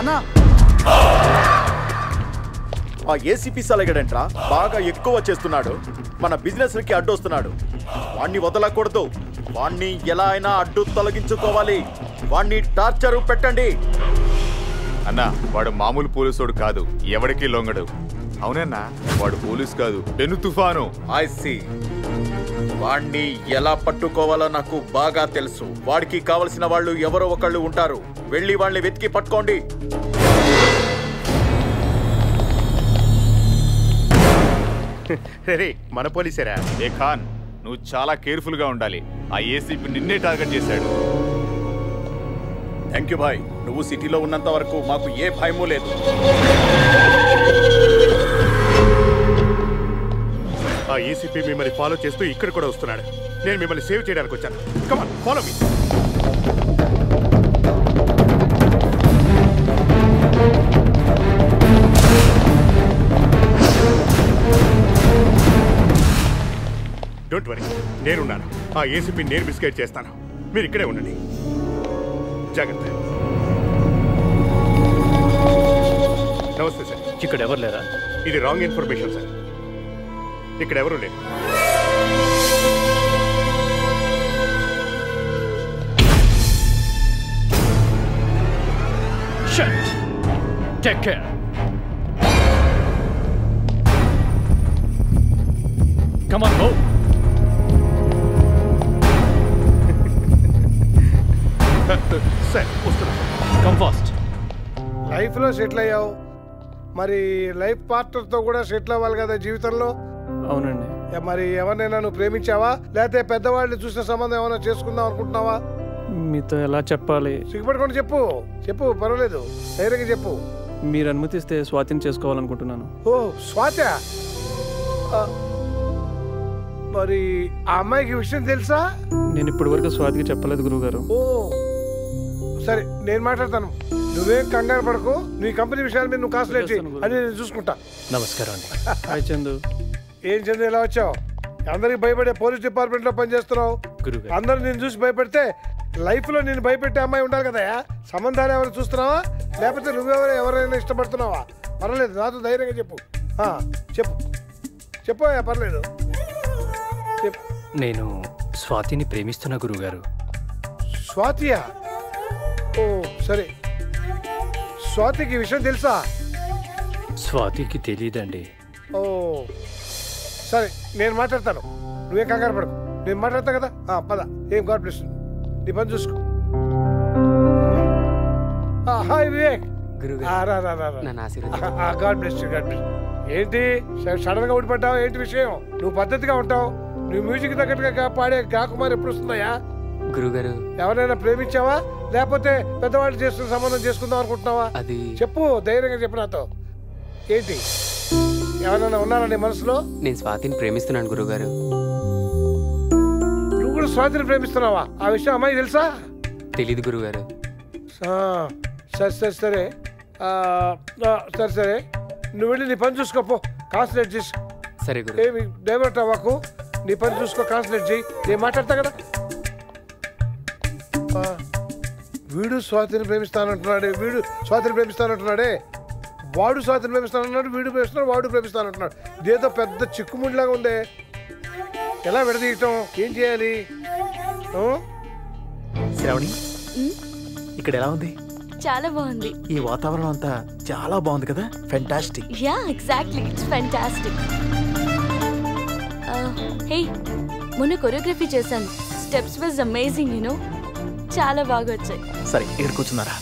అన్నా ఆ ఏసీపీ సలగడంట్రా బాగా ఎక్కువ చేస్తున్నాడు మన బిజినెస్ కి అడ్డు వస్తున్నాడు వాణ్ణి వదలకూడదు వాణ్ణి ఎలా అయినా అడ్డు తొలగించుకోవాలి వాణ్ణి టార్చర్ పెట్టండి అన్నా వాడు మామూలు పోలీసుడు కాదు ఎవడికి లొంగడు అవునన్నా వాడు పోలీస్ కాదు పెను తుఫాను ఐ సీ వాణ్ణి ఎలా పట్టుకోవాలో నాకు బాగా తెలుసు వాడికి కావాల్సిన వాళ్ళు ఎవరో ఒకళ్ళు ఉంటారు వెళ్ళి వాళ్ళని వెతికి పట్టుకోండి రేరే మన పోలీసేరా ఏ ఖాన్ నువ్వు చాలా కేర్ఫుల్ గా ఉండాలి ఆ ఏసీపీ నిన్నే టార్గెట్ చేశాడు థాంక్యూ భాయ్ నువ్వు సిటీలో ఉన్నంత వరకు మాకు ఏ భయమూ లేదు ఆ ఏసీపీ మిమ్మల్ని ఫాలో చేస్తూ ఇక్కడ కూడా వస్తున్నాడు నేను మిమ్మల్ని సేవ్ చేయడానికి వచ్చాను come on follow me don't worry నేనున్నాను ఆ ఏసీపీ నేను బిస్కెట్ చేస్తాను మీరు ఇక్కడే ఉండండి జాగ్రత్త నమస్తే సార్ ఇక్కడ ఎవరు లేరా ఇది రాంగ్ ఇన్ఫర్మేషన్ సార్ ఇక్కడెవరూ లేరు take care come on go sir వస్తున్నా కమ్ ఫాస్ట్ లైఫ్లో సెటిల్ అయ్యావు మరి లైఫ్ పార్ట్నర్తో కూడా సెటిల్ అవ్వాలి కదా జీవితంలో అవునండి మరి ఎవరినైనా నువ్వు ప్రేమించావా లేకపోతే పెద్దవాళ్ళు చూసిన సంబంధం ఏమైనా చేసుకుందాం అనుకుంటున్నావా మీతో ఎలా చెప్పాలి సిగ్గుపడకుండా చెప్పు చెప్పు పర్వాలేదు ధైర్యంగా చెప్పు మీరు అనుమతిస్తే స్వాతిని చేసుకోవాలనుకుంటున్నాను ఓ స్వాతి మరి ఆ అమ్మాయికి విషయం తెలుసా నేను ఇప్పటి వరకు స్వాతికి చెప్పలేదు గురువుగారు ఓ సరే నేను మాట్లాడతాను నువ్వేం కంగారు పడకు నీ కంపెనీ విషయాల మీద నువ్వు కాన్సన్ట్రేట్ చేయి అది నేను చూసుకుంటా నమస్కారం అండి హాయ్ చందు ఏం చంద్ర ఇలా వచ్చావు అందరికి భయపడే పోలీస్ డిపార్ట్మెంట్ లో పనిచేస్తున్నావు అందరూ నేను చూసి భయపెడితే లైఫ్ లో నేను భయపెట్టే అమ్మాయి ఉండాలి కదా సంబంధాలు ఎవరు చూస్తున్నావా లేకపోతే నువ్వెవరు ఎవరైనా ఇష్టపడుతున్నావా పర్వాలేదు నాతో ధైర్యంగా చెప్పు చెప్పు చెప్పా పర్లేదు చెప్పు నేను స్వాతిని ప్రేమిస్తున్నా గురువుగారు స్వాతియా ఓ సరే స్వాతికి విషయం తెలుసా స్వాతికి తెలియదండి ఓ సరే నేను మాట్లాడతాను నువ్వేం కంగారు పడకు నేను మాట్లాడతా కదా పద ఏం గాడ్ బ్లెస్ నీ పని చూసుకో హాయ్ వివేక్ గాడ్ బ్లెస్ ఏంటి సడన్ గా ఊడిపడ్డావు ఏంటి విషయం నువ్వు పద్ధతిగా ఉంటావు నువ్వు మ్యూజిక్ తగ్గట్టుగా పాడే గాకుమారి ఎప్పుడు వస్తున్నాయా గురుగారు ఎవరైనా ప్రేమించావా లేకపోతే పెద్దవాళ్ళు చేస్తున్న సంబంధం చేసుకుందాం అనుకుంటున్నావా అది చెప్పు ధైర్యంగా చెప్పు నాతో ఏంటి ఎవరైనా ఉన్నారండి మనసులో నేను స్వాతిని ప్రేమిస్తున్నాను గురుగారు నువ్వు కూడా స్వాతిని ప్రేమిస్తున్నావా ఆ విషయం అమ్మాయి తెలుసా తెలీదు గురుగారు సరే సరే సరే సరే సరే నువ్వు వెళ్ళి నీ పని చూసుకోపో కాన్సన్ట్రేట్ చేసి సరే గురు డైవర్ట్ అవ్వకు నీ పని చూసుకో కాన్సన్ట్రేట్ చేయి నేను మాట్లాడతా కదా వీడు స్వాతిని ప్రేమిస్తానంటున్నాడే వీడు స్వాతిని ప్రేమిస్తానంటున్నాడే వాడు స్వాతిని ప్రేమిస్తానన్నాడు వీడు ప్రేమిస్తున్నాడు వాడు ప్రేమిస్తానంటున్నాడు ఇదేదో పెద్ద చిక్కుముడిలాగా ఉందే ఎలా విడదీయటం ఏం చేయాలి శ్రావణి ఇక్కడ ఎలా ఉంది చాలా బాగుంది ఈ వాతావరణం అంతా చాలా బాగుంది కదా fantastic yeah exactly it's fantastic hey మొన్న కొరియోగ్రఫీ చేశాను steps was amazing you know చాలా బాగా వచ్చాయి సరే ఇక్కడ కూర్చున్నారా